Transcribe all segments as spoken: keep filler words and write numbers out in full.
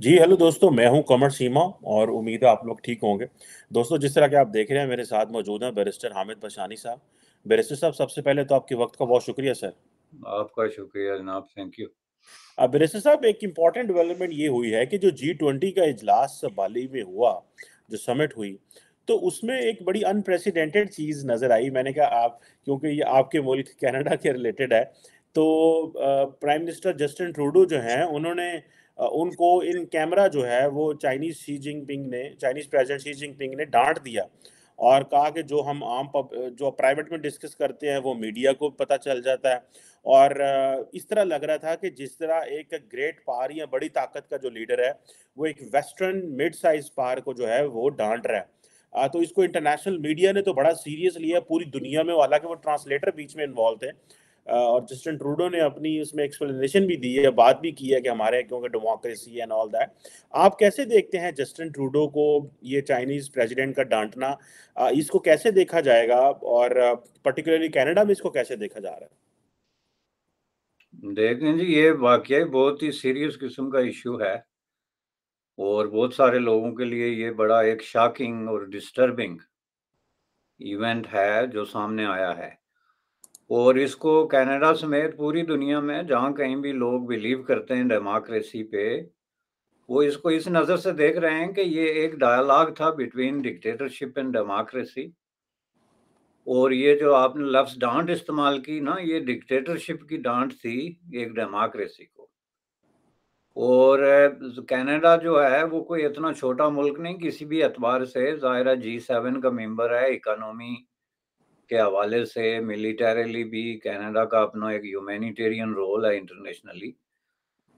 जी hello दोस्तों, मैं हूं कमर चीमा और उम्मीद है आप लोग ठीक होंगे। दोस्तों, जिस तरह के आप देख रहे हैं, मेरे साथ मौजूद हैं बैरिस्टर हामिद बशानी साहब। बैरिस्टर साहब, सबसे पहले तो आपके वक्त का बहुत शुक्रिया सर। आपका शुक्रिया जनाब, थैंक यू। अब बैरिस्टर साहब, एक इम्पॉर्टेंट डेवलपमेंट ये हुई है कि जो जी ट्वेंटी का इजलास बाली में हुआ, जो समिट हुई, तो उसमें एक बड़ी अनप्रेसिडेंटेड चीज़ नज़र आई। मैंने कहा आप, क्योंकि ये आपके मुल्क कनाडा के रिलेटेड है, तो प्राइम मिनिस्टर जस्टिन ट्रूडो जो हैं, उन्होंने उनको इन कैमरा जो है वो चाइनीज़ शी जिनपिंग ने चाइनीज़ प्रेसिडेंट शी जिनपिंग ने डांट दिया और कहा कि जो हम आम पब, जो प्राइवेट में डिस्कस करते हैं वो मीडिया को पता चल जाता है। और इस तरह लग रहा था कि जिस तरह एक ग्रेट पावर या बड़ी ताकत का जो लीडर है वो एक वेस्टर्न मिड साइज पावर को जो है वो डांट रहा है। तो इसको इंटरनेशनल मीडिया ने तो बड़ा सीरियस लिया पूरी दुनिया में, हालांकि वो ट्रांसलेटर बीच में इन्वॉल्व थे और जस्टिन ट्रूडो ने अपनी उसमें एक्सप्लेनेशन भी दी है, बात भी की है कि हमारे क्योंकि डेमोक्रेसी एंड ऑल दैट। आप कैसे देखते हैं जस्टिन ट्रूडो को, ये चाइनीज़ प्रेसिडेंट का डांटना, इसको कैसे देखा जाएगा और पर्टिकुलरली कनाडा में इसको कैसे देखा जा रहा है? देखें जी, ये वाकई बहुत ही सीरियस किस्म का इशू है और बहुत सारे लोगों के लिए ये बड़ा एक शॉकिंग और डिस्टर्बिंग इवेंट है जो सामने आया है। और इसको कनाडा समेत पूरी दुनिया में जहाँ कहीं भी लोग बिलीव करते हैं डेमोक्रेसी पे, वो इसको इस नज़र से देख रहे हैं कि ये एक डायलॉग था बिटवीन डिक्टेटरशिप एंड डेमोक्रेसी। और ये जो आपने लफ्ज़ डांट इस्तेमाल की ना, ये डिक्टेटरशिप की डांट थी एक डेमोक्रेसी को। और कनाडा जो है वो कोई इतना छोटा मुल्क नहीं किसी भी एतबार से, ज़ाहिर जी सेवन का मेंबर है। इकानमी के हवाले से, मिलिटरीली भी कनाडा का अपना एक ह्यूमैनिटेरियन रोल है इंटरनेशनली,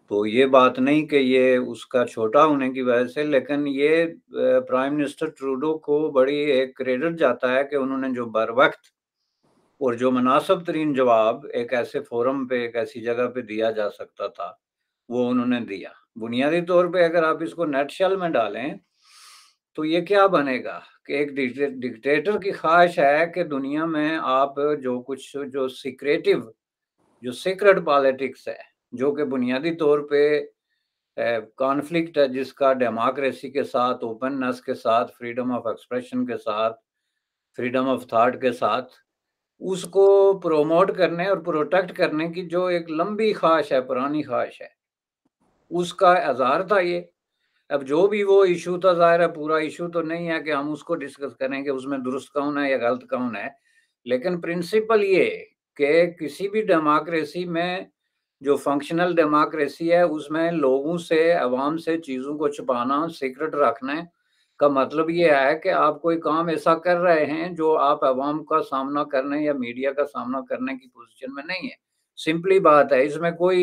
तो ये बात नहीं कि ये उसका छोटा होने की वजह से। लेकिन ये प्राइम मिनिस्टर ट्रूडो को बड़ी एक क्रेडिट जाता है कि उन्होंने जो बर वक्त और जो मुनासिब तरीन जवाब एक ऐसे फोरम पे, एक ऐसी जगह पे दिया जा सकता था, वो उन्होंने दिया। बुनियादी तौर पे अगर आप इसको नटशेल में डालें तो ये क्या बनेगा कि एक डिक्टेटर की ख्वाहिश है कि दुनिया में आप जो कुछ जो सीक्रेटिव जो सीक्रेट पॉलिटिक्स है, जो कि बुनियादी तौर पे कॉन्फ्लिक्ट है जिसका डेमोक्रेसी के साथ, ओपननेस के साथ, फ्रीडम ऑफ एक्सप्रेशन के साथ, फ्रीडम ऑफ थॉट के साथ, उसको प्रोमोट करने और प्रोटेक्ट करने की जो एक लंबी ख्वाहिश है, पुरानी ख्वाहिश है, उसका आधार था ये। अब जो भी वो इशू था, ज़ाहिर है पूरा इशू तो नहीं है कि हम उसको डिस्कस करें कि उसमें दुरुस्त कौन है या गलत कौन है, लेकिन प्रिंसिपल ये कि किसी भी डेमोक्रेसी में, जो फंक्शनल डेमोक्रेसी है, उसमें लोगों से, आवाम से चीज़ों को छुपाना, सीक्रेट रखने का मतलब ये है कि आप कोई काम ऐसा कर रहे हैं जो आप आवाम का सामना करने या मीडिया का सामना करने की पोजिशन में नहीं है। सिंपली बात है, इसमें कोई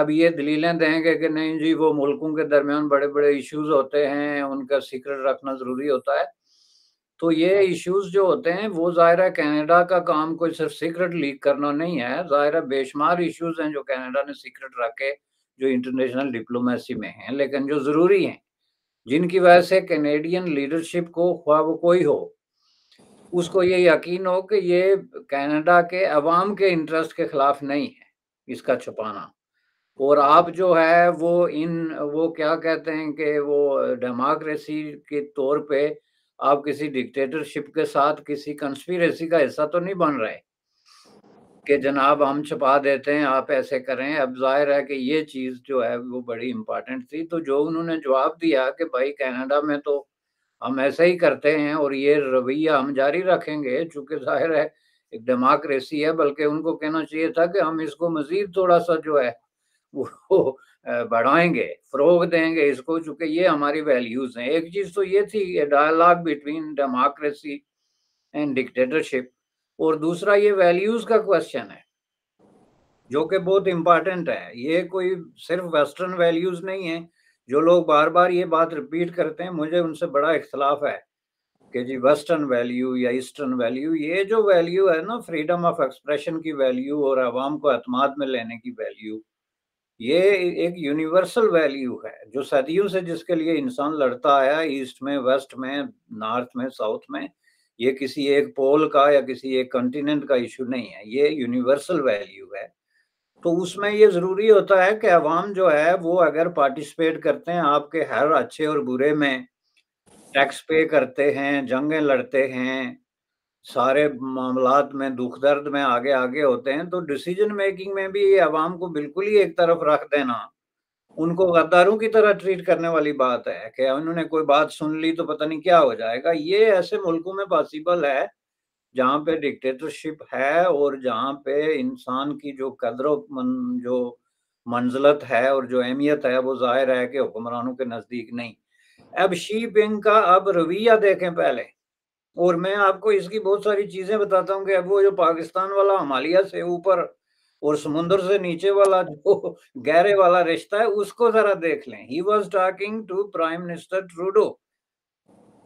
अब ये दलीलें देंगे कि नहीं जी वो मुल्कों के दरमियान बड़े बड़े इश्यूज होते हैं, उनका सीक्रेट रखना ज़रूरी होता है। तो ये इश्यूज जो होते हैं वो, ज़ाहिर है कनाडा का काम कोई सिर्फ सीक्रेट लीक करना नहीं है, ज़ाहिर है बेशुमार इश्यूज हैं जो कनाडा ने सीक्रेट रखे, जो इंटरनेशनल डिप्लोमेसी में हैं, लेकिन जो ज़रूरी हैं, जिनकी वजह से कैनेडियन लीडरशिप को, ख्वाह वो कोई हो, उसको ये यकीन हो कि ये कनाडा के अवाम के इंटरेस्ट के ख़िलाफ़ नहीं है इसका छुपाना। और आप जो है वो इन वो क्या कहते हैं कि वो डेमोक्रेसी के तौर पे आप किसी डिक्टेटरशिप के साथ किसी कंस्पिरेसी का हिस्सा तो नहीं बन रहे कि जनाब हम छुपा देते हैं, आप ऐसे करें। अब जाहिर है कि ये चीज़ जो है वो बड़ी इम्पॉर्टेंट थी। तो जो उन्होंने जवाब दिया कि भाई कनाडा में तो हम ऐसे ही करते हैं और ये रवैया हम जारी रखेंगे, चूँकि जाहिर है एक डेमोक्रेसी है, बल्कि उनको कहना चाहिए था कि हम इसको मज़ीद थोड़ा सा जो है वो बढ़ाएंगे, फरोग देंगे इसको, चूँकि ये हमारी वैल्यूज़ हैं। एक चीज़ तो ये थी ये dialogue between democracy and dictatorship, और दूसरा ये वैल्यूज़ का क्वेश्चन है जो कि बहुत इम्पॉर्टेंट है। ये कोई सिर्फ वेस्टर्न वैल्यूज़ नहीं है। जो लोग बार बार ये बात रिपीट करते हैं, मुझे उनसे बड़ा इख्तलाफ है कि जी वेस्टर्न वैल्यू या ईस्टर्न वैल्यू, ये जो वैल्यू है ना, फ्रीडम ऑफ एक्सप्रेशन की वैल्यू और आवाम को अतमाद में लेने की वैल्यू, ये एक यूनिवर्सल वैल्यू है जो सदियों से, जिसके लिए इंसान लड़ता आया, ईस्ट में, वेस्ट में, नॉर्थ में, साउथ में। ये किसी एक पोल का या किसी एक कॉन्टिनेंट का इशू नहीं है, ये यूनिवर्सल वैल्यू है। तो उसमें ये ज़रूरी होता है कि अवाम जो है वो अगर पार्टिसिपेट करते हैं, आपके हर अच्छे और बुरे में टैक्स पे करते हैं, जंगें लड़ते हैं, सारे मामलात में दुख दर्द में आगे आगे होते हैं, तो डिसीजन मेकिंग में भी ये अवाम को बिल्कुल ही एक तरफ रख देना, उनको गद्दारों की तरह ट्रीट करने वाली बात है कि उन्होंने कोई बात सुन ली तो पता नहीं क्या हो जाएगा। ये ऐसे मुल्कों में पॉसिबल है जहाँ पे डिक्टेटरशिप है और जहाँ पे इंसान की जो कदरों मन, जो मंजिलत है और जो अहमियत है वो जाहिर है कि हुक्मरानों के नज़दीक नहीं। अब शी जिनपिंग का अब रवैया देखें पहले, और मैं आपको इसकी बहुत सारी चीज़ें बताता हूँ कि अब वो जो पाकिस्तान वाला हिमालय से ऊपर और समुंदर से नीचे वाला जो गहरे वाला रिश्ता है उसको ज़रा देख लें। He was talking to prime minister Trudeau.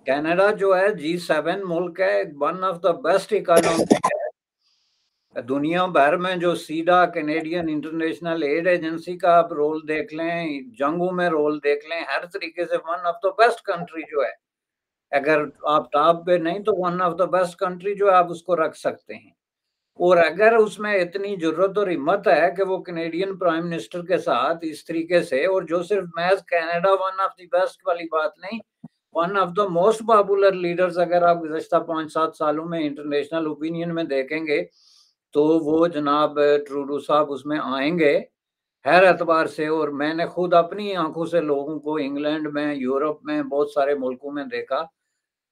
Canada जो है जी सेवन मुल्क है, one of the best economy है दुनिया भर में। जो CIDA Canadian international aid agency का आप रोल देख लें, जंगों में रोल देख लें, हर तरीके से one of the best country जो है, अगर आप टॉप पे नहीं तो one of the best country जो है आप उसको रख सकते हैं। और अगर उसमें इतनी जरूरत और हिम्मत है कि वो कैनेडियन प्राइम मिनिस्टर के साथ इस तरीके से, और जो सिर्फ महज Canada one of the best वाली बात नहीं, one of the most popular leaders अगर आप गुज़श्ता पाँच सात सालों में इंटरनेशनल ओपिनियन में देखेंगे तो वो जनाब ट्रूडो साहब उसमें आएंगे हर एतबार से। और मैंने खुद अपनी आंखों से लोगों को इंग्लैंड में, यूरोप में, बहुत सारे मुल्कों में देखा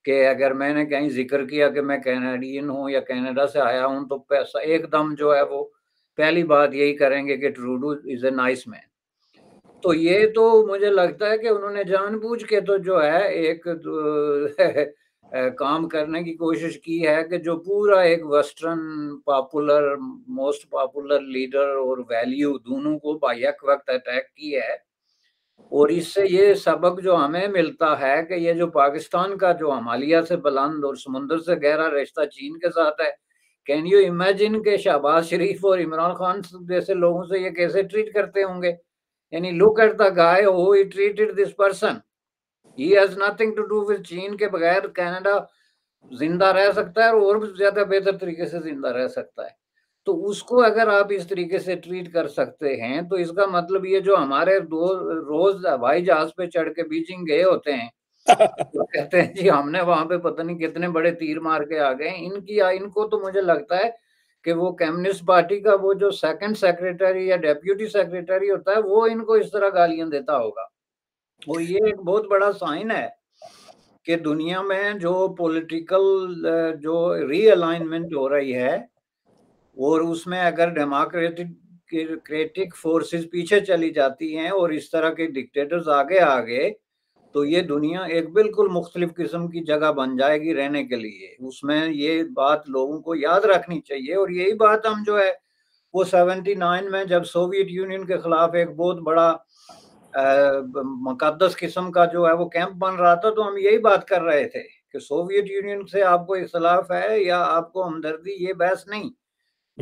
कि अगर मैंने कहीं जिक्र किया कि मैं कैनेडियन हूँ या कनाडा से आया हूँ तो पैसा एकदम जो है वो पहली बात यही करेंगे कि Trudeau is a nice man. तो ये तो मुझे लगता है कि उन्होंने जानबूझ के तो जो है एक काम करने की कोशिश की है कि जो पूरा एक western popular, most popular leader और वैल्यू दोनों को बायक वक्त अटैक की है। और इससे ये सबक जो हमें मिलता है कि ये जो पाकिस्तान का जो हिमालय से बुलंद और समुंदर से गहरा रिश्ता चीन के साथ है, कैन यू इमेजिन के शहबाज शरीफ और इमरान खान जैसे लोगों से ये कैसे ट्रीट करते होंगे। यानी look at the guy who he treated this person, he has nothing to do with चीन के बगैर कनाडा जिंदा रह सकता है और भी ज्यादा बेहतर तरीके से जिंदा रह सकता है। तो उसको अगर आप इस तरीके से ट्रीट कर सकते हैं तो इसका मतलब ये जो हमारे दो रोज हवाई जहाज पे चढ़ के बीजिंग गए होते हैं तो कहते हैं जी हमने वहां पे पता नहीं कितने बड़े तीर मार के आ गए, इनकी इनको तो मुझे लगता है कि वो कम्युनिस्ट पार्टी का वो जो सेकंड सेक्रेटरी या डेप्यूटी सेक्रेटरी होता है वो इनको इस तरह गालियां देता होगा। और ये एक बहुत बड़ा साइन है कि दुनिया में जो पॉलिटिकल जो रीअलाइनमेंट हो रही है और उसमें अगर डेमोक्रेटिक क्रेटिक फोर्सेस पीछे चली जाती हैं और इस तरह के डिक्टेटर्स आगे आगे, तो ये दुनिया एक बिल्कुल मुख्तलिफ किस्म की जगह बन जाएगी रहने के लिए। उसमें ये बात लोगों को याद रखनी चाहिए। और यही बात हम जो है वो सेवेंटी नाइन में जब सोवियत यूनियन के खिलाफ एक बहुत बड़ा मुकद्दस किस्म का जो है वो कैंप बन रहा था, तो हम यही बात कर रहे थे कि सोवियत यूनियन से आपको इख्तिलाफ है या आपको हमदर्दी, ये बहस नहीं,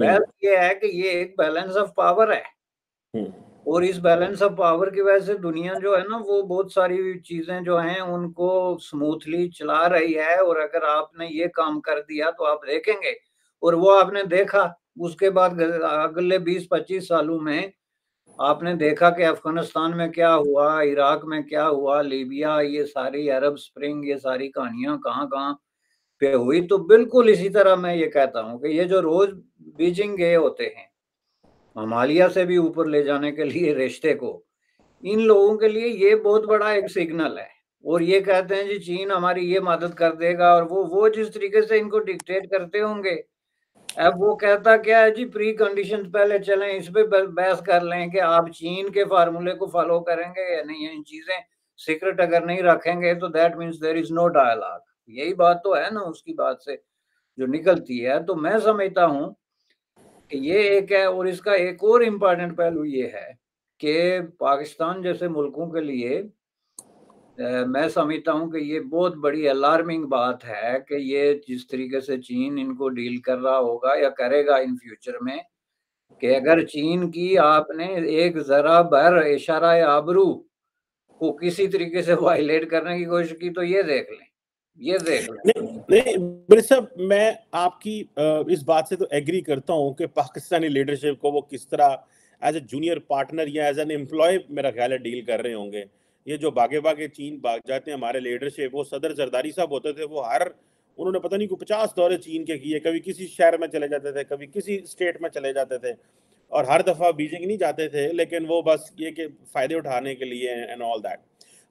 बहस ये है कि ये एक बैलेंस ऑफ पावर है और इस बैलेंस ऑफ पावर की वजह से दुनिया जो है ना वो बहुत सारी चीजें जो हैं उनको स्मूथली चला रही है। और अगर आपने ये काम कर दिया तो आप देखेंगे, और वो आपने देखा उसके बाद अगले बीस पच्चीस सालों में आपने देखा कि अफगानिस्तान में क्या हुआ, इराक में क्या हुआ, लीबिया, ये सारी अरब स्प्रिंग, ये सारी कहानियां कहाँ कहाँ पे हुई। तो बिल्कुल इसी तरह मैं ये कहता हूँ कि ये जो रोज बीजिंग गए होते हैं हिमालय से भी ऊपर ले जाने के लिए रिश्ते को, इन लोगों के लिए ये बहुत बड़ा एक सिग्नल है। और ये कहते हैं जी चीन हमारी ये मदद कर देगा, और वो वो जिस तरीके से इनको डिक्टेट करते होंगे, अब वो कहता क्या है जी प्री कंडीशन पहले चलें इस पे बहस कर लें कि आप चीन के फार्मूले को फॉलो करेंगे या नहीं, इन चीजें सीक्रेट अगर नहीं रखेंगे तो that means there is no dialogue. यही बात तो है ना उसकी बात से जो निकलती है। तो मैं समझता हूँ ये एक है। और इसका एक और इम्पॉर्टेंट पहलू ये है कि पाकिस्तान जैसे मुल्कों के लिए आ, मैं समझता हूँ कि ये बहुत बड़ी अलार्मिंग बात है कि ये जिस तरीके से चीन इनको डील कर रहा होगा या करेगा इन फ्यूचर में, कि अगर चीन की आपने एक ज़रा भर इशारा आबरू को किसी तरीके से वायलेट करने की कोशिश की तो ये देख लें, ये देख लें। नहीं बड़े साहब, मैं आपकी इस बात से तो एग्री करता हूँ कि पाकिस्तानी लीडरशिप को वो किस तरह एज ए जूनियर पार्टनर या एज एन एम्प्लॉय मेरा ख्याल है डील कर रहे होंगे। ये जो भागे भागे चीन भाग जाते हैं हमारे लीडरशिप, वो सदर जरदारी साहब होते थे, वो हर उन्होंने पता नहीं को पचास दौरे चीन के किए, कभी किसी शहर में चले जाते थे, कभी किसी स्टेट में चले जाते थे और हर दफ़ा बीजिंग नहीं जाते थे, लेकिन वो बस ये कि फ़ायदे उठाने के लिए एंड ऑल दैट।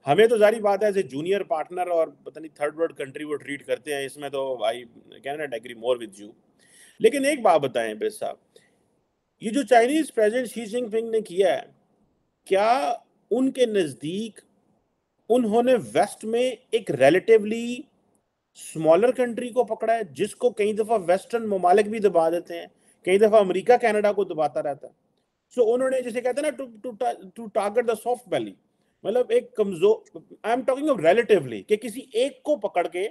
हमें तो जारी बात है एज ए जूनियर पार्टनर और पता नहीं थर्ड वर्ल्ड कंट्री वो ट्रीट करते हैं, इसमें तो भाई Canada agree more with you. लेकिन एक बात बताएं बेस साहब, ये जो चाइनीज़ प्रेजिडेंट शी जिनपिंग ने किया है, क्या उनके नज़दीक उन्होंने वेस्ट में एक रिलेटिवली स्मॉलर कंट्री को पकड़ा है, जिसको कई दफ़ा वेस्टर्न ममालिक भी दबा देते हैं, कई दफ़ा अमेरिका कनाडा को दबाता रहता है। सो so, उन्होंने जैसे कहते हैं ना to target the soft belly, मतलब एक कमज़ोर, I am talking of relatively, कि किसी एक को पकड़ के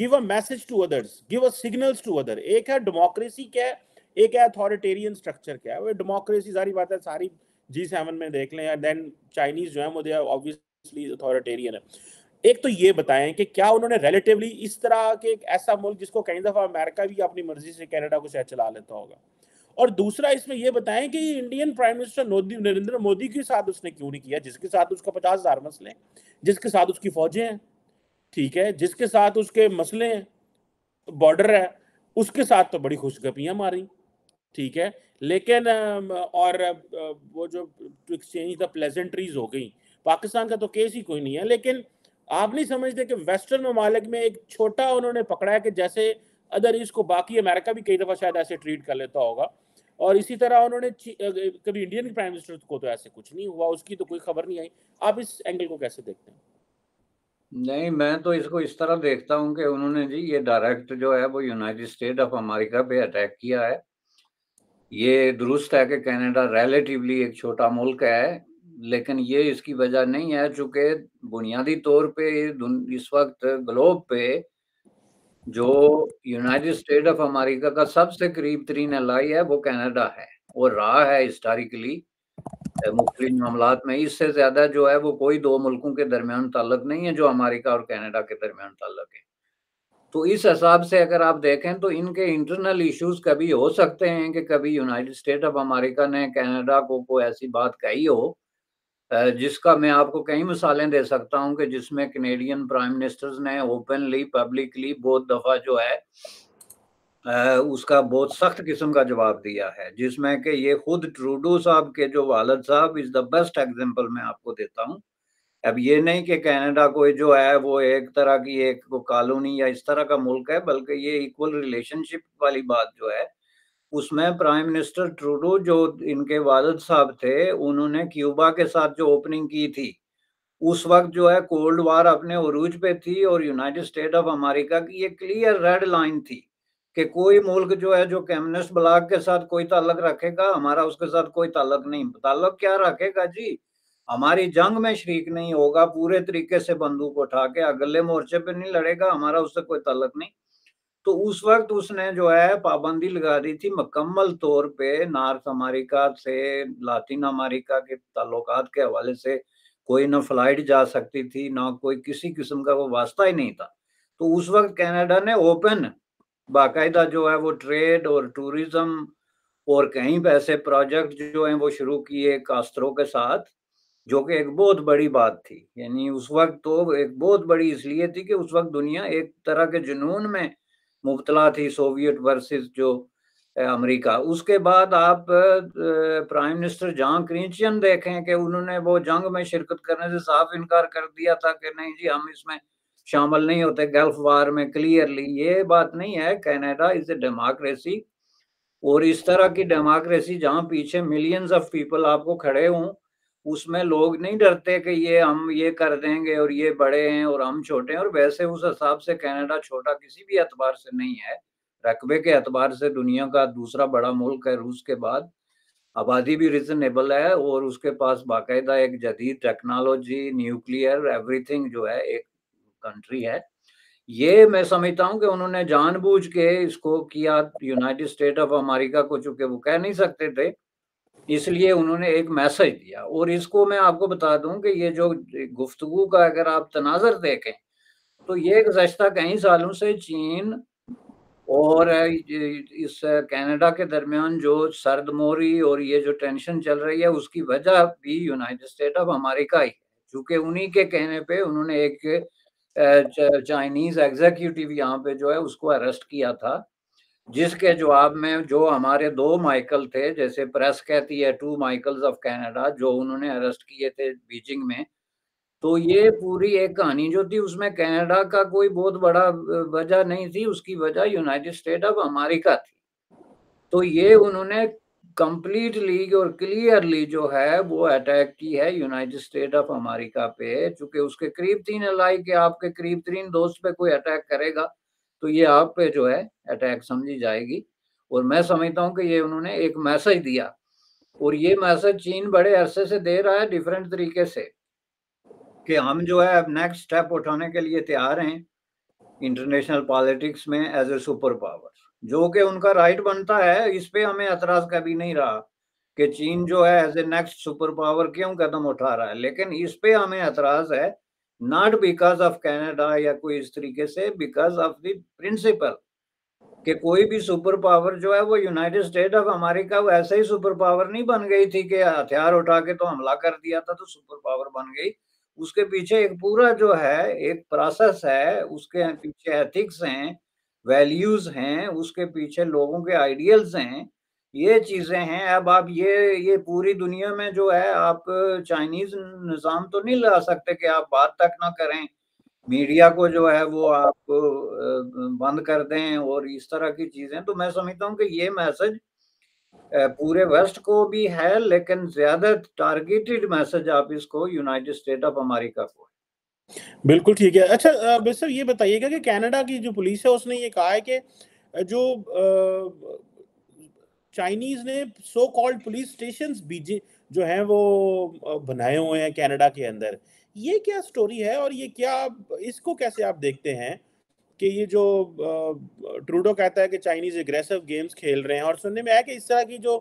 give a message to others, give a signals to other. एक है डेमोक्रेसी क्या है, एक है अथॉरिटेरियन स्ट्रक्चर क्या है। वो डेमोक्रेसी सारी बात है, सारी जी सेवन में देख लें, देन चाइनीज जो है वो दे आर ऑब्वियसली अथॉरिटेरियन है। एक तो ये बताएं कि क्या उन्होंने रिलेटिवली इस तरह के एक ऐसा मुल्क जिसको कई दफ़ा अमेरिका भी अपनी मर्जी से कनाडा को शायद चला लेता होगा, और दूसरा इसमें यह बताएं कि Indian prime minister Modi Narendra Modi के साथ उसने क्यों नहीं किया, जिसके साथ उसका पचास हज़ार मसले हैं, जिसके साथ उसकी फ़ौजें हैं, ठीक है, जिसके साथ उसके मसले हैं, बॉर्डर है, उसके साथ तो बड़ी खुशगपियाँ मारी, ठीक है। लेकिन और वो जो एक्सचेंज था प्लेजेंट्रीज हो गई, पाकिस्तान का तो केस ही कोई नहीं है। लेकिन आप नहीं समझते कि वेस्टर्न ममालिक में एक छोटा उन्होंने पकड़ा है कि जैसे अदर इसको बाकी अमेरिका भी कई दफ़ा शायद ऐसे ट्रीट कर लेता होगा। और इसी तरह उन्होंने कभी इंडियन प्राइम मिनिस्टर को तो ऐसे कुछ नहीं हुआ, उसकी तो कोई खबर नहीं आई। आप इस एंगल को कैसे देखते हैं? नहीं, मैं तो इसको इस तरह देखता हूं कि उन्होंने जी ये डायरेक्ट जो है वो यूनाइटेड स्टेट ऑफ अमेरिका पे अटैक किया है। ये दुरुस्त है कि कनाडा रिलेटिवली एक छोटा मुल्क है, लेकिन ये इसकी वजह नहीं है, चूँकि बुनियादी तौर पे इस वक्त ग्लोब पे जो यूनाइटेड स्टेट ऑफ अमेरिका का सबसे करीब तरीन अलाई है वो कनाडा है, और रहा है हिस्टारिकली मुख्तलिफ मामलों में। इससे ज़्यादा जो है वो कोई दो मुल्कों के दरमियान ताल्लुक नहीं है जो अमेरिका और कनाडा के दरमियान ताल्लुक है। तो इस हिसाब से अगर आप देखें तो इनके इंटरनल इश्यूज कभी हो सकते हैं कि कभी यूनाइटेड स्टेट ऑफ अमेरिका ने कनाडा को कोई ऐसी बात कही हो, जिसका मैं आपको कई मिसालें दे सकता हूं कि जिसमें कनेडियन प्राइम मिनिस्टर्स ने ओपनली पब्लिकली बहुत दफ़ा जो है उसका बहुत सख्त किस्म का जवाब दिया है, जिसमें कि ये खुद ट्रूडो साहब के जो वालद साहब इज़ द बेस्ट एग्जांपल मैं आपको देता हूं। अब ये नहीं कि कनाडा कोई जो है वो एक तरह की एक कॉलोनी या इस तरह का मुल्क है, बल्कि ये इक्वल रिलेशनशिप वाली बात जो है उसमें प्राइम मिनिस्टर ट्रूडो जो इनके वालिद साहब थे, उन्होंने क्यूबा के साथ जो ओपनिंग की थी उस वक्त जो है कोल्ड वार अपने उरूज पे थी, और यूनाइटेड स्टेट ऑफ अमेरिका की ये क्लियर रेड लाइन थी कि कोई मुल्क जो है जो कम्युनिस्ट ब्लॉक के साथ कोई ताल्लुक रखेगा, हमारा उसके साथ कोई ताल्लुक नहीं। ताल्लुक क्या रखेगा जी, हमारी जंग में शरीक नहीं होगा, पूरे तरीके से बंदूक उठा के अगले मोर्चे पे नहीं लड़ेगा, हमारा उससे कोई ताल्लुक नहीं। तो उस वक्त उसने जो है पाबंदी लगा दी थी मुकम्मल तौर पे नॉर्थ अमेरिका से लातिन अमेरिका के ताल्लुकात के हवाले से, कोई ना फ्लाइट जा सकती थी, ना कोई किसी किस्म का वो वास्ता ही नहीं था। तो उस वक्त कनाडा ने ओपन बाकायदा जो है वो ट्रेड और टूरिज्म और कहीं पे ऐसे प्रोजेक्ट जो हैं वो शुरू किए कास्तरों के साथ, जो कि एक बहुत बड़ी बात थी। यानी उस वक्त तो एक बहुत बड़ी इसलिए थी कि उस वक्त दुनिया एक तरह के जुनून में मुबतला थी, सोवियत वर्सेस जो अमेरिका। उसके बाद आप प्राइम मिनिस्टर जॉन क्रिंचियन देखें कि उन्होंने वो जंग में शिरकत करने से साफ इनकार कर दिया था कि नहीं जी हम इसमें शामिल नहीं होते गल्फ वार में। क्लियरली ये बात नहीं है, कनाडा इज ए डेमोक्रेसी, और इस तरह की डेमोक्रेसी जहाँ पीछे मिलियंस ऑफ पीपल आपको खड़े हों, उसमें लोग नहीं डरते कि ये हम ये कर देंगे और ये बड़े हैं और हम छोटे हैं। और वैसे उस हिसाब से कनाडा छोटा किसी भी एतबार से नहीं है, रकबे के एतबार से दुनिया का दूसरा बड़ा मुल्क है रूस के बाद, आबादी भी रिजनेबल है, और उसके पास बाकायदा एक जदीद टेक्नोलॉजी, न्यूक्लियर, एवरीथिंग जो है एक कंट्री है। ये मैं समझता हूँ कि उन्होंने जानबूझ के इसको किया, यूनाइटेड स्टेट ऑफ अमेरिका को चूँकि वो कह नहीं सकते थे इसलिए उन्होंने एक मैसेज दिया। और इसको मैं आपको बता दूं कि ये जो गुफ्तगू का अगर आप तनाजर देखें तो ये गुज़श्ता कई सालों से चीन और इस कनाडा के दरमियान जो सरदमोरी और ये जो टेंशन चल रही है उसकी वजह भी यूनाइटेड स्टेट ऑफ अमेरिका ही है, क्योंकि उन्हीं के कहने पे उन्होंने एक चाइनीज एग्जीक्यूटिव यहाँ पे जो है उसको अरेस्ट किया था, जिसके जवाब में जो हमारे दो माइकल थे, जैसे प्रेस कहती है टू माइकल्स ऑफ कनाडा, जो उन्होंने अरेस्ट किए थे बीजिंग में। तो ये पूरी एक कहानी जो थी उसमें कनाडा का कोई बहुत बड़ा वजह नहीं थी, उसकी वजह यूनाइटेड स्टेट ऑफ अमेरिका थी। तो ये उन्होंने कंप्लीटली और क्लियरली जो है वो अटैक की है यूनाइटेड स्टेट ऑफ अमेरिका पे, चूंकि उसके करीब तीन लाई के आपके करीब तीन दोस्त पे कोई अटैक करेगा तो ये आप पे जो है अटैक समझी जाएगी। और मैं समझता हूँ कि ये उन्होंने एक मैसेज दिया, और ये मैसेज चीन बड़े अरसे से दे रहा है डिफरेंट तरीके से कि हम जो है अब नेक्स्ट स्टेप उठाने के लिए तैयार हैं इंटरनेशनल पॉलिटिक्स में एज ए सुपर पावर, जो कि उनका राइट बनता है। इस पे हमें एतराज कभी नहीं रहा कि चीन जो है as a next super power क्यों कदम उठा रहा है, लेकिन इस पे हमें एतराज है नॉट बिकॉज ऑफ कनाडा या कोई इस तरीके से, बिकॉज ऑफ द प्रिंसिपल कि कोई भी सुपर पावर जो है वो यूनाइटेड स्टेट ऑफ अमेरिका वो ऐसे ही सुपर पावर नहीं बन गई थी कि हथियार उठा के तो हमला कर दिया था तो सुपर पावर बन गई। उसके पीछे एक पूरा जो है एक प्रोसेस है, उसके पीछे एथिक्स हैं, वैल्यूज हैं, उसके पीछे लोगों के आइडियल्स हैं, ये चीजें हैं। अब आप ये ये पूरी दुनिया में जो है आप चाइनीज निज़ाम तो नहीं ला सकते कि आप बात तक ना करें, मीडिया को जो है वो आप बंद कर दें और इस तरह की चीजें। तो मैं समझता हूँ कि ये मैसेज पूरे वेस्ट को भी है, लेकिन ज्यादा टारगेटेड मैसेज आप इसको यूनाइटेड स्टेट ऑफ अमेरिका को। बिल्कुल ठीक है। अच्छा बेसर ये बताइएगा कि कनाडा की जो पुलिस है उसने ये कहा है कि जो चाइनीज ने so called police stations Beijing जो हैं वो बनाए हुए हैं कनाडा के अंदर, ये क्या स्टोरी है और ये क्या इसको कैसे आप देखते हैं कि ये जो ट्रूडो कहता है कि चाइनीज एग्रेसिव गेम्स खेल रहे हैं और सुनने में आया कि इस तरह की जो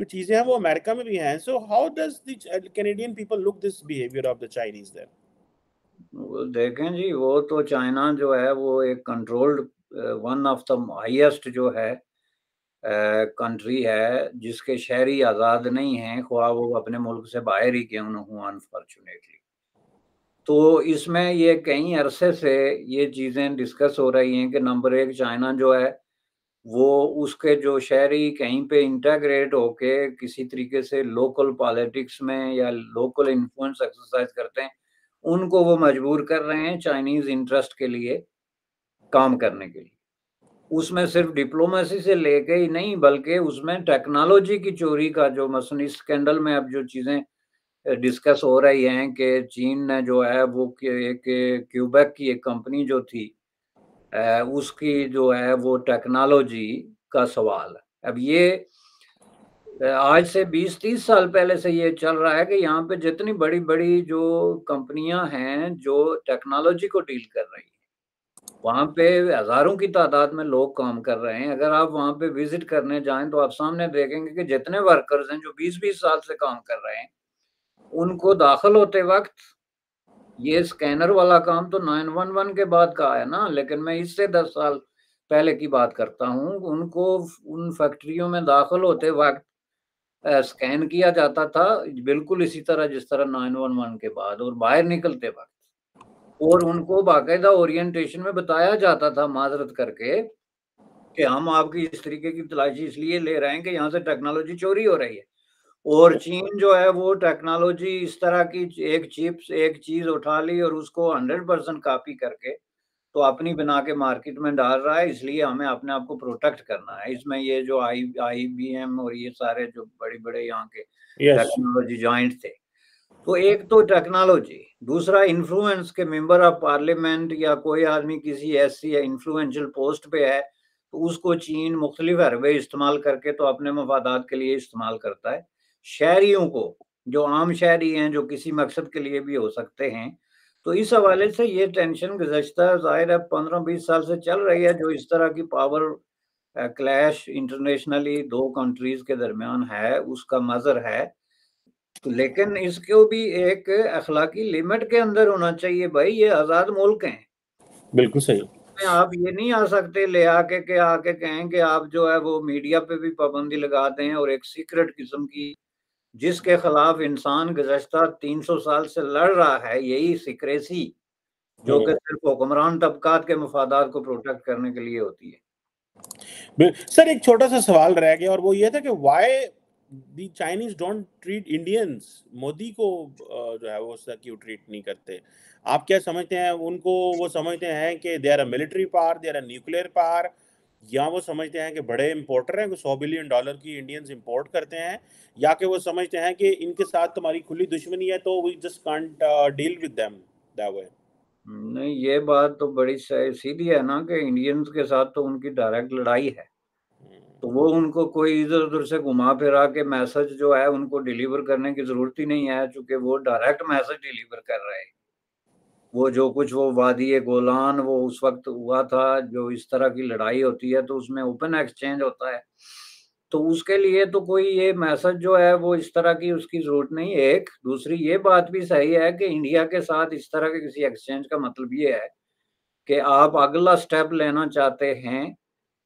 जो चीजें हैं वो अमेरिका में भी हैं, so how does the Canadian people look this behaviour of the Chinese there? देखें जी, वो तो चाइना जो है वो एक controlled one of the highest जो है कंट्री है जिसके शहरी आज़ाद नहीं हैं, ख्वाह वो अपने मुल्क से बाहर ही क्यों न हों अनफॉर्चुनेटली। तो इसमें ये कई अरसे से ये चीज़ें डिस्कस हो रही हैं कि नंबर एक चाइना जो है वो उसके जो शहरी कहीं पे इंटीग्रेट होके किसी तरीके से लोकल पॉलिटिक्स में या लोकल इन्फ्लुएंस एक्सरसाइज करते हैं उनको वो मजबूर कर रहे हैं चाइनीज़ इंटरेस्ट के लिए काम करने के लिए। उसमें सिर्फ डिप्लोमेसी से लेके ही नहीं बल्कि उसमें टेक्नोलॉजी की चोरी का जो मसलन स्कैंडल में अब जो चीज़ें डिस्कस हो रही हैं कि चीन ने जो है वो एक क्यूबेक की एक कंपनी जो थी उसकी जो है वो टेक्नोलॉजी का सवाल। अब ये आज से बीस तीस साल पहले से ये चल रहा है कि यहाँ पे जितनी बड़ी बड़ी जो कंपनियां हैं जो टेक्नोलॉजी को डील कर रही हैं वहाँ पे हज़ारों की तादाद में लोग काम कर रहे हैं। अगर आप वहाँ पे विजिट करने जाएं तो आप सामने देखेंगे कि जितने वर्कर्स हैं जो बीस बीस साल से काम कर रहे हैं उनको दाखिल होते वक्त ये स्कैनर वाला काम तो नाइन वन वन के बाद का है ना, लेकिन मैं इससे दस साल पहले की बात करता हूँ। उनको उन फैक्ट्रियों में दाखिल होते वक्त स्कैन किया जाता था बिल्कुल इसी तरह जिस तरह नाइन वन वन के बाद और बाहर निकलते वक्त, और उनको बाकायदा ओरिएंटेशन में बताया जाता था माजरत करके कि हम आपकी इस तरीके की तलाशी इसलिए ले रहे हैं कि यहाँ से टेक्नोलॉजी चोरी हो रही है। और चीन जो है वो टेक्नोलॉजी इस तरह की एक चिप्स एक चीज उठा ली और उसको हंड्रेड परसेंट कापी करके तो अपनी बना के मार्केट में डाल रहा है, इसलिए हमें अपने आप को प्रोटेक्ट करना है। इसमें ये जो आई आई बी एम और ये सारे जो बड़े बड़े यहाँ के टेक्नोलॉजी जॉइंट थे, तो एक तो टेक्नोलॉजी, दूसरा इन्फ्लुएंस के मेंबर ऑफ पार्लियामेंट या कोई आदमी किसी ऐसी इन्फ्लुएंशियल पोस्ट पे है तो उसको चीन मुख्तलिफ हरबे इस्तेमाल करके तो अपने मफादात के लिए इस्तेमाल करता है। शहरियों को जो आम शहरी हैं जो किसी मकसद के लिए भी हो सकते हैं, तो इस हवाले से ये टेंशन गुज़श्ता ज़ाहिर है पंद्रह बीस साल से चल रही है जो इस तरह की पावर क्लैश इंटरनेशनली दो कंट्रीज के दरमियान है उसका मज़र है। लेकिन इसको भी एक अखलाकी लिमिट के अंदर होना चाहिए, भाई ये आज़ाद मुल्क हैं। बिल्कुल सही। में आप ये नहीं आ सकते ले आके के आके कहें कि आप जो है वो मीडिया पे भी पाबंदी लगाते हैं और एक सीक्रेट किस्म की जिसके खिलाफ इंसान गुज़श्ता तीन सौ साल से लड़ रहा है, यही सिक्रेसी जो कि सिर्फ हुक्मरान तबकात के मफादात को प्रोटेक्ट करने के लिए होती है। सर एक छोटा सा सवाल रह गया और वो ये था कि why the Chinese don't treat Indians, Modi को जो है वो क्यों ट्रीट नहीं करते? आप क्या समझते हैं उनको? वो समझते हैं कि they are a military power, they are a nuclear power, या वो समझते हैं कि बड़े इंपोर्टर हैं, सौ बिलियन डॉलर की इंडियंस इंपोर्ट करते हैं, या कि वो समझते हैं कि इनके साथ तुम्हारी खुली दुश्मनी है तो we just can't deal with them that way? नहीं, ये बात तो बड़ी सीधी है ना कि इंडियंस के साथ तो उनकी डायरेक्ट लड़ाई है, तो वो उनको कोई इधर उधर से घुमा फिरा के मैसेज जो है उनको डिलीवर करने की जरूरत ही नहीं है, चूंकि वो डायरेक्ट मैसेज डिलीवर कर रहे हैं। वो जो कुछ वो वादी गोलान वो उस वक्त हुआ था, जो इस तरह की लड़ाई होती है तो उसमें ओपन एक्सचेंज होता है, तो उसके लिए तो कोई ये मैसेज जो है वो इस तरह की उसकी जरूरत नहीं। एक दूसरी ये बात भी सही है कि इंडिया के साथ इस तरह के किसी एक्सचेंज का मतलब ये है कि आप अगला स्टेप लेना चाहते हैं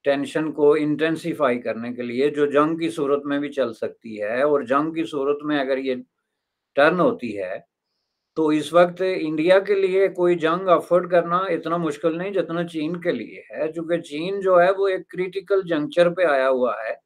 टेंशन को इंटेंसिफाई करने के लिए, जो जंग की सूरत में भी चल सकती है, और जंग की सूरत में अगर ये टर्न होती है तो इस वक्त इंडिया के लिए कोई जंग अफोर्ड करना इतना मुश्किल नहीं जितना चीन के लिए है, क्योंकि चीन जो है वो एक क्रिटिकल जंक्चर पे आया हुआ है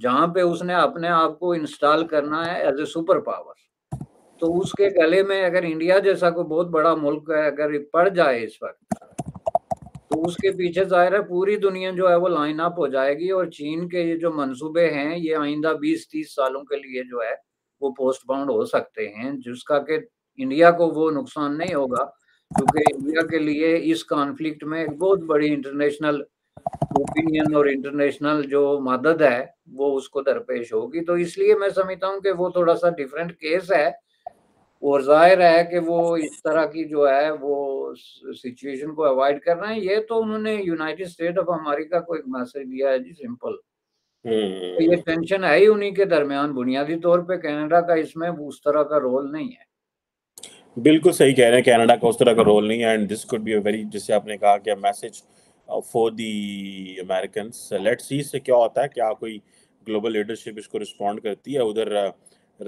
जहाँ पे उसने अपने आप को इंस्टॉल करना है एज ए सुपर पावर। तो उसके गले में अगर इंडिया जैसा कोई बहुत बड़ा मुल्क है अगर पड़ जाए इस वक्त, तो उसके पीछे जाहिर है पूरी दुनिया जो है वो लाइन अप हो जाएगी, और चीन के ये जो मंसूबे हैं ये आइंदा बीस तीस सालों के लिए जो है वो पोस्टपोन्ड हो सकते हैं, जिसका कि इंडिया को वो नुकसान नहीं होगा, क्योंकि इंडिया के लिए इस कॉन्फ्लिक्ट में एक बहुत बड़ी इंटरनेशनल ओपिनियन और इंटरनेशनल जो मदद है वो उसको दरपेश होगी। तो इसलिए मैं समझता हूँ कि वो थोड़ा सा डिफरेंट केस है, और जाहिर है कि वो इस तरह की जो है वो सिचुएशन को अवॉइड कर रहे हैं। ये तो उन्होंने यूनाइटेड स्टेट ऑफ अमेरिका को एक मैसेज दिया है जी सिंपल, तो ये टेंशन है ही उन्हीं के दरमियान, बुनियादी तौर पे कनाडा का इसमें उस तरह का रोल नहीं है। बिल्कुल सही कह रहे हैं, कनाडा का उस तरह का रोल नहीं है, and this could be a very, जैसे आपने कहा कि message for the Americans, let's see इससे क्या होता है, क्या कोई ग्लोबल लीडरशिप इसको रिस्पॉन्ड करती है। उधर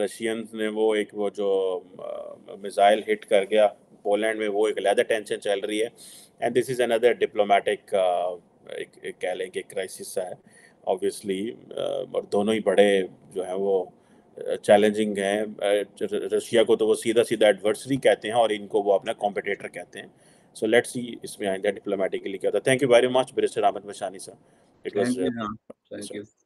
रशियंस ने वो एक वो जो मिसाइल हिट कर गया पोलैंड में, वो एक अलग टेंशन चल रही है, and this is another diplomatic एक कह लें कि क्राइसिस है ऑब्वियसली, और दोनों ही बड़े जो हैं वो चैलेंजिंग हैं। रशिया को तो वो सीधा सीधा एडवर्सरी कहते हैं और इनको वो अपना कॉम्पिटिटर कहते हैं। सो लेट्स सी इसमें आइंदा डिप्लोमेटिकली क्या होता है। Thank you very much barrister Hamid Bashani sir, it was.